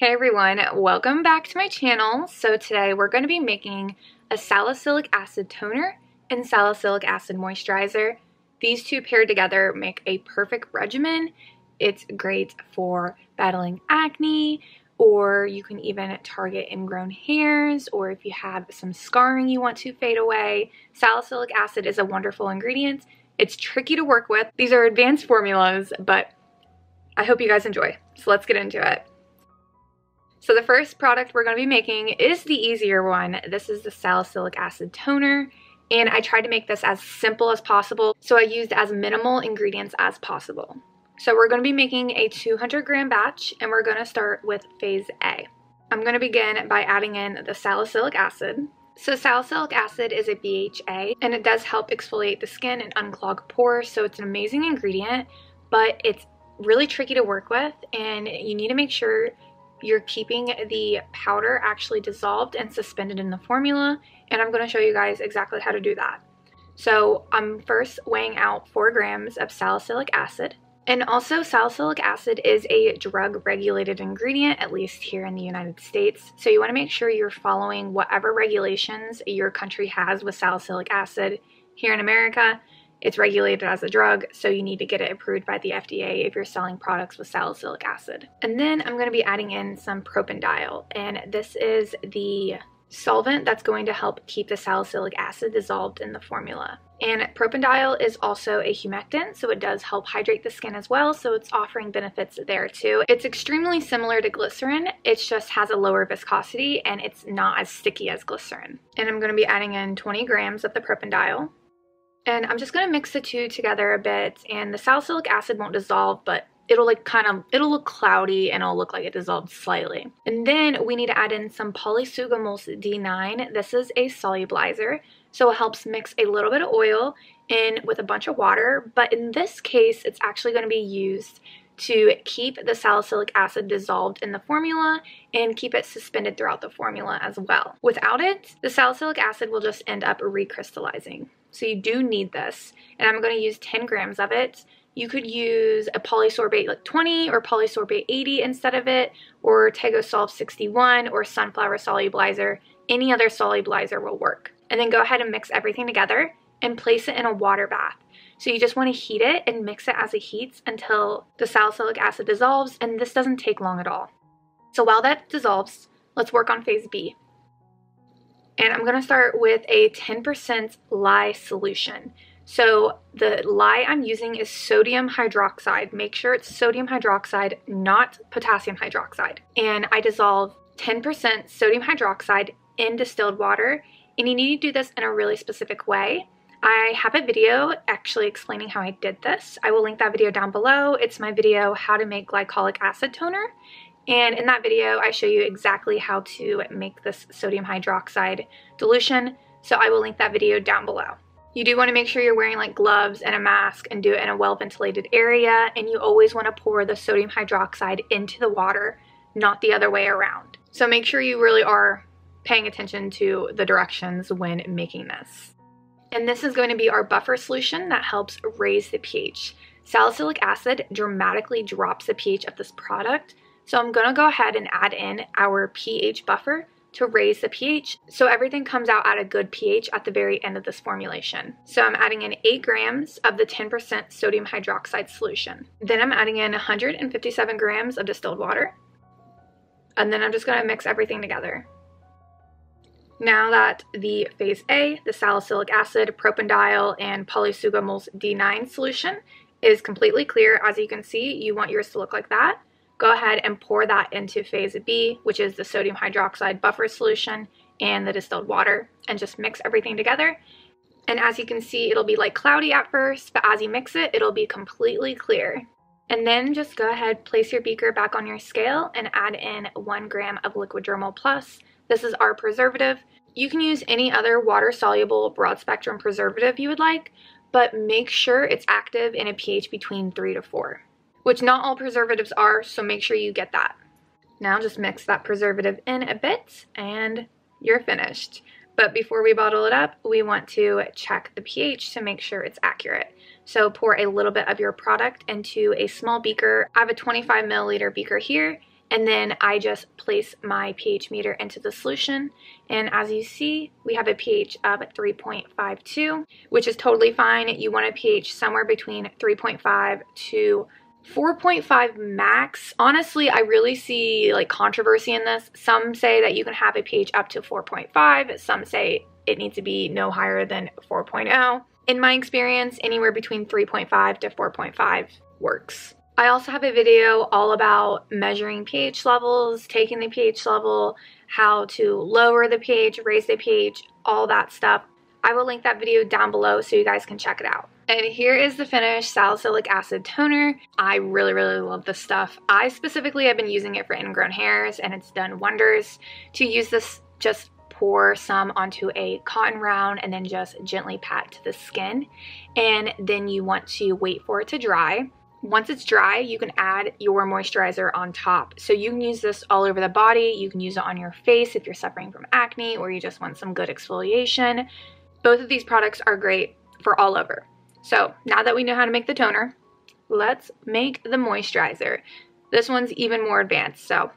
Hey everyone, welcome back to my channel. So today we're going to be making a salicylic acid toner and salicylic acid moisturizer. These two paired together make a perfect regimen. It's great for battling acne, or you can even target ingrown hairs, or if you have some scarring you want to fade away. Salicylic acid is a wonderful ingredient. It's tricky to work with. These are advanced formulas, but I hope you guys enjoy. So let's get into it. So the first product we're going to be making is the easier one. This is the salicylic acid toner, and I tried to make this as simple as possible, so I used as minimal ingredients as possible. So we're going to be making a 200 gram batch, and we're going to start with phase A. I'm going to begin by adding in the salicylic acid. So salicylic acid is a BHA, and it does help exfoliate the skin and unclog pores, so it's an amazing ingredient, but it's really tricky to work with, and you need to make sure you're keeping the powder actually dissolved and suspended in the formula, and I'm going to show you guys exactly how to do that. So I'm first weighing out 4 grams of salicylic acid, and also salicylic acid is a drug regulated ingredient, at least here in the United States. So you want to make sure you're following whatever regulations your country has with salicylic acid. Here in America, it's regulated as a drug, so you need to get it approved by the FDA if you're selling products with salicylic acid. And then I'm going to be adding in some propanediol, and this is the solvent that's going to help keep the salicylic acid dissolved in the formula. And propanediol is also a humectant, so it does help hydrate the skin as well, so it's offering benefits there too. It's extremely similar to glycerin, it just has a lower viscosity and it's not as sticky as glycerin. And I'm going to be adding in 20 grams of the propanediol. And I'm just going to mix the two together a bit, and the salicylic acid won't dissolve, but it'll like it'll look cloudy and it'll look like it dissolved slightly. And then we need to add in some polysugamuls D9. This is a solubilizer, so it helps mix a little bit of oil in with a bunch of water, but in this case it's actually going to be used to keep the salicylic acid dissolved in the formula and keep it suspended throughout the formula as well. Without it, the salicylic acid will just end up recrystallizing. So you do need this, and I'm going to use 10 grams of it. You could use a polysorbate like 20 or polysorbate 80 instead of it, or Tegosolv 61 or sunflower solubilizer. Any other solubilizer will work. And then go ahead and mix everything together and place it in a water bath. So you just want to heat it and mix it as it heats until the salicylic acid dissolves, and this doesn't take long at all. So while that dissolves, let's work on phase B. And I'm going to start with a 10% lye solution. So the lye I'm using is sodium hydroxide. Make sure it's sodium hydroxide, not potassium hydroxide. And I dissolve 10% sodium hydroxide in distilled water. And you need to do this in a really specific way. I have a video actually explaining how I did this. I will link that video down below. It's my video, How to Make Glycolic Acid Toner. And in that video, I show you exactly how to make this sodium hydroxide dilution, so I will link that video down below. You do want to make sure you're wearing like gloves and a mask and do it in a well-ventilated area, and you always want to pour the sodium hydroxide into the water, not the other way around. So make sure you really are paying attention to the directions when making this. And this is going to be our buffer solution that helps raise the pH. Salicylic acid dramatically drops the pH of this product, so I'm going to go ahead and add in our pH buffer to raise the pH, so everything comes out at a good pH at the very end of this formulation. So I'm adding in 8 grams of the 10% sodium hydroxide solution. Then I'm adding in 157 grams of distilled water. And then I'm just going to mix everything together. Now that the phase A, the salicylic acid, propanediol, and polysugamuls D9 solution is completely clear, as you can see, you want yours to look like that. Go ahead and pour that into phase B, which is the sodium hydroxide buffer solution and the distilled water, and just mix everything together. And as you can see, it'll be like cloudy at first, but as you mix it, it'll be completely clear. And then just go ahead, place your beaker back on your scale and add in 1 gram of liquid germall plus. This is our preservative. You can use any other water-soluble broad-spectrum preservative you would like, but make sure it's active in a pH between 3 to 4. Which not all preservatives are, so make sure you get that. Now just mix that preservative in a bit and you're finished. But before we bottle it up, we want to check the pH to make sure it's accurate. So pour a little bit of your product into a small beaker. I have a 25 milliliter beaker here, and then I just place my pH meter into the solution, and as you see, we have a pH of 3.52, which is totally fine. You want a pH somewhere between 3.5 to 4.5 max. Honestly, I really see like controversy in this. Some say that you can have a pH up to 4.5, some say it needs to be no higher than 4.0. In my experience, anywhere between 3.5 to 4.5 works. I also have a video all about measuring pH levels, taking the pH level, how to lower the pH, raise the pH, all that stuff. I will link that video down below so you guys can check it out. And here is the finished salicylic acid toner. I really love this stuff. I specifically have been using it for ingrown hairs, and it's done wonders. To use this, just pour some onto a cotton round and then just gently pat to the skin. And then you want to wait for it to dry. Once it's dry, you can add your moisturizer on top. So you can use this all over the body. You can use it on your face if you're suffering from acne or you just want some good exfoliation. Both of these products are great for all over. So now that we know how to make the toner, let's make the moisturizer. This one's even more advanced, so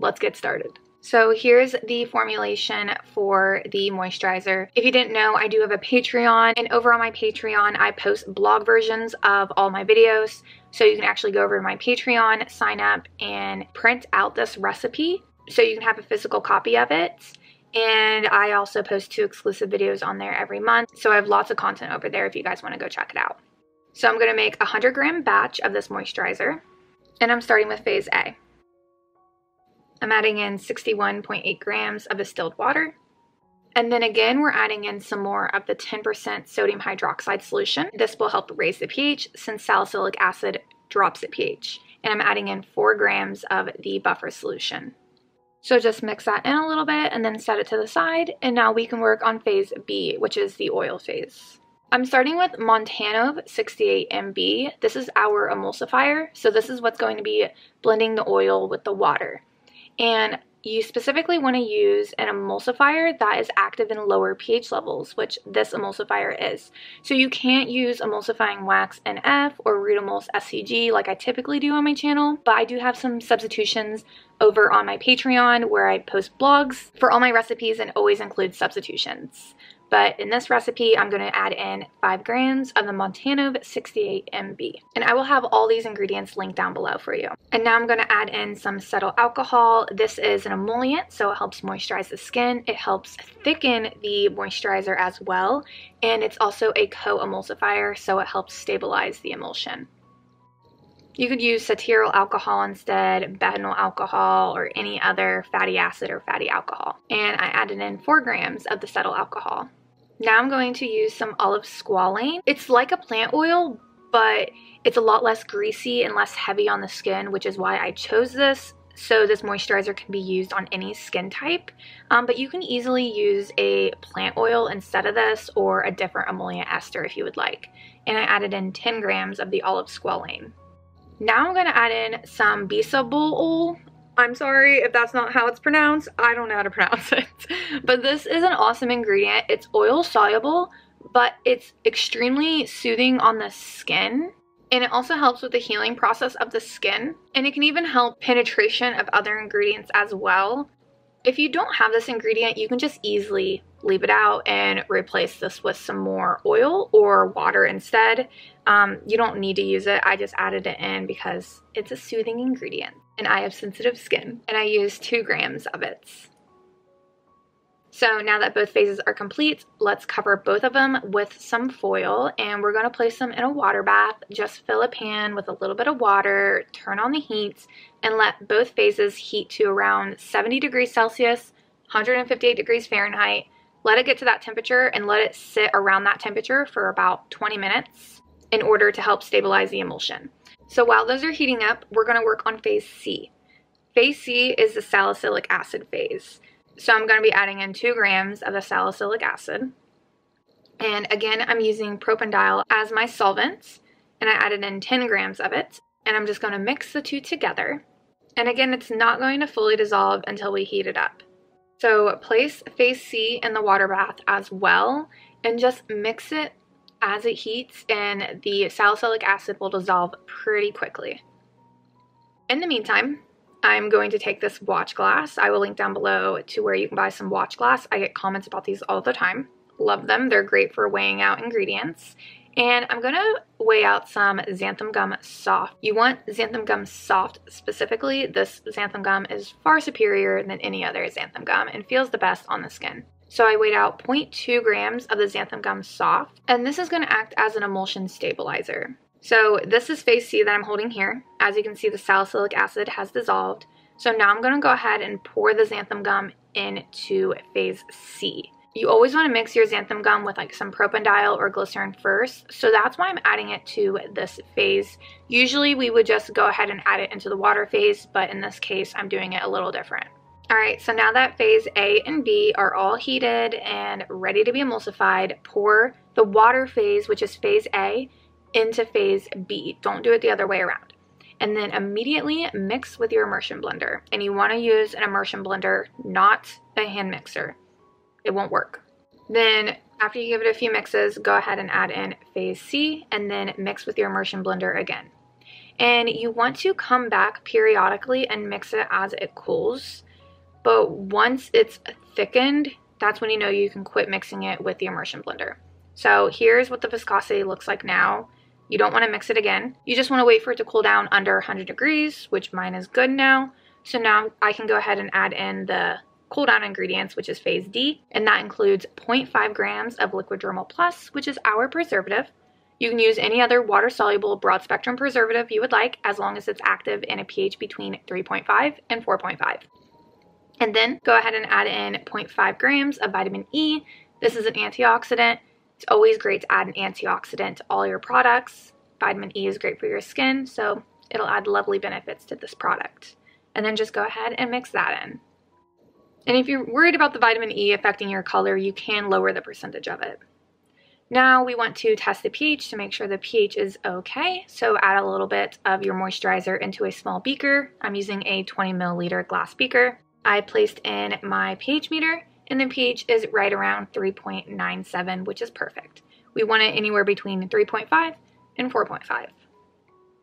let's get started. So here's the formulation for the moisturizer. If you didn't know, I do have a Patreon, and over on my Patreon, I post blog versions of all my videos. So you can actually go over to my Patreon, sign up, and print out this recipe so you can have a physical copy of it. And I also post 2 exclusive videos on there every month. So I have lots of content over there if you guys want to go check it out. So I'm going to make a 100-gram batch of this moisturizer. And I'm starting with phase A. I'm adding in 61.8 grams of distilled water. And then again, we're adding in some more of the 10% sodium hydroxide solution. This will help raise the pH since salicylic acid drops the pH. And I'm adding in 4 grams of the buffer solution. So just mix that in a little bit and then set it to the side. And now we can work on phase B, which is the oil phase. I'm starting with Montanov 68MB. This is our emulsifier. So this is what's going to be blending the oil with the water. And you specifically want to use an emulsifier that is active in lower pH levels, which this emulsifier is. So you can't use emulsifying wax NF or root emuls SCG like I typically do on my channel, but I do have some substitutions over on my Patreon where I post blogs for all my recipes and always include substitutions. But in this recipe, I'm going to add in 5 grams of the Montanov 68MB. And I will have all these ingredients linked down below for you. And now I'm going to add in some satiral alcohol. This is an emollient, so it helps moisturize the skin. It helps thicken the moisturizer as well. And it's also a co-emulsifier, so it helps stabilize the emulsion. You could use satiral alcohol instead, betanyl alcohol, or any other fatty acid or fatty alcohol. And I added in 4 grams of the satiral alcohol. Now I'm going to use some olive squalane. It's like a plant oil, but it's a lot less greasy and less heavy on the skin, which is why I chose this. So this moisturizer can be used on any skin type, but you can easily use a plant oil instead of this or a different emollient ester if you would like. And I added in 10 grams of the olive squalane. Now I'm going to add in some bisabolol. I'm sorry if that's not how it's pronounced. I don't know how to pronounce it. But this is an awesome ingredient. It's oil soluble, but it's extremely soothing on the skin. And it also helps with the healing process of the skin. And it can even help penetration of other ingredients as well. If you don't have this ingredient, you can just easily leave it out and replace this with some more oil or water instead. You don't need to use it. I just added it in because it's a soothing ingredient. And I have sensitive skin, and I use 2 grams of it. So now that both phases are complete, let's cover both of them with some foil, and we're going to place them in a water bath. Just fill a pan with a little bit of water, turn on the heat, and let both phases heat to around 70 degrees Celsius, 158 degrees Fahrenheit. Let it get to that temperature and let it sit around that temperature for about 20 minutes in order to help stabilize the emulsion. So while those are heating up, we're going to work on phase C. Phase C is the salicylic acid phase. So I'm going to be adding in 2 grams of the salicylic acid. And again, I'm using propanediol as my solvent. And I added in 10 grams of it. And I'm just going to mix the 2 together. And again, it's not going to fully dissolve until we heat it up. So place phase C in the water bath as well. And just mix it as it heats. And the salicylic acid will dissolve pretty quickly. In the meantime, I'm going to take this watch glass. I will link down below to where you can buy some watch glass. I get comments about these all the time. Love them. They're great for weighing out ingredients. And I'm going to weigh out some xanthan gum soft. You want xanthan gum soft specifically. This xanthan gum is far superior than any other xanthan gum and feels the best on the skin. So I weighed out 0.2 grams of the xanthan gum soft, and this is going to act as an emulsion stabilizer. So this is phase C that I'm holding here. As you can see, the salicylic acid has dissolved. So now I'm going to go ahead and pour the xanthan gum into phase C. You always want to mix your xanthan gum with like some propanediol or glycerin first, so that's why I'm adding it to this phase. Usually we would just go ahead and add it into the water phase, but in this case I'm doing it a little different. Alright, so now that phase A and B are all heated and ready to be emulsified, pour the water phase, which is phase A, into phase B. Don't do it the other way around. And then immediately mix with your immersion blender. And you want to use an immersion blender, not a hand mixer. It won't work. Then after you give it a few mixes, go ahead and add in phase C and then mix with your immersion blender again. And you want to come back periodically and mix it as it cools. But once it's thickened, that's when you know you can quit mixing it with the immersion blender. So here's what the viscosity looks like now. You don't want to mix it again. You just want to wait for it to cool down under 100 degrees, which mine is good now. So now I can go ahead and add in the cool down ingredients, which is phase D, and that includes 0.5 grams of liquid germall plus, which is our preservative. You can use any other water soluble broad spectrum preservative you would like, as long as it's active in a pH between 3.5 and 4.5. And then go ahead and add in 0.5 grams of vitamin E. This is an antioxidant. It's always great to add an antioxidant to all your products. Vitamin E is great for your skin, so it'll add lovely benefits to this product. And then just go ahead and mix that in. And if you're worried about the vitamin E affecting your color, you can lower the percentage of it. Now we want to test the pH to make sure the pH is okay. So add a little bit of your moisturizer into a small beaker. I'm using a 20 milliliter glass beaker. I placed in my pH meter, and the pH is right around 3.97, which is perfect. We want it anywhere between 3.5 and 4.5.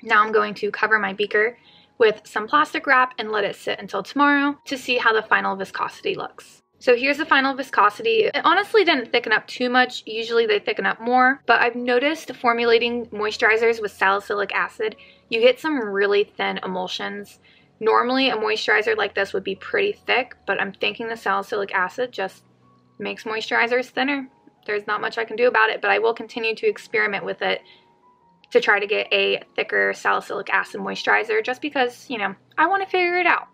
Now I'm going to cover my beaker with some plastic wrap and let it sit until tomorrow to see how the final viscosity looks. So here's the final viscosity. It honestly didn't thicken up too much. Usually they thicken up more, but I've noticed formulating moisturizers with salicylic acid, you get some really thin emulsions. Normally a moisturizer like this would be pretty thick, but I'm thinking the salicylic acid just makes moisturizers thinner. There's not much I can do about it, but I will continue to experiment with it to try to get a thicker salicylic acid moisturizer, just because, you know, I want to figure it out.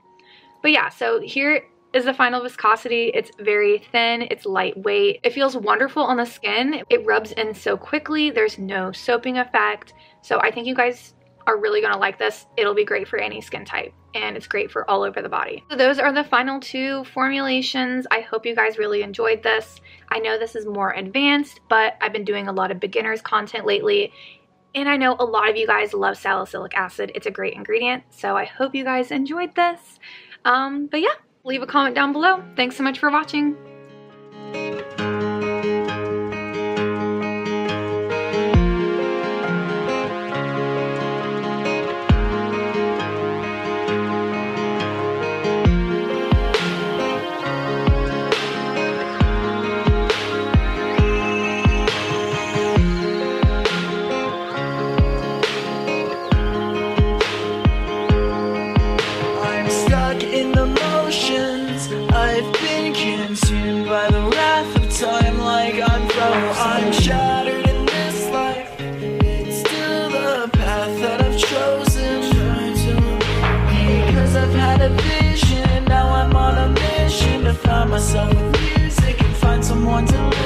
But yeah, so here is the final viscosity. It's very thin, it's lightweight, it feels wonderful on the skin, it rubs in so quickly, there's no soaping effect. So I think you guys are really going to like this. It'll be great for any skin type, and it's great for all over the body. So those are the final two formulations. I hope you guys really enjoyed this. I know this is more advanced, but I've been doing a lot of beginners content lately, and I know a lot of you guys love salicylic acid. It's a great ingredient, so I hope you guys enjoyed this. But yeah, leave a comment down below. Thanks so much for watching. Myself with music and find someone to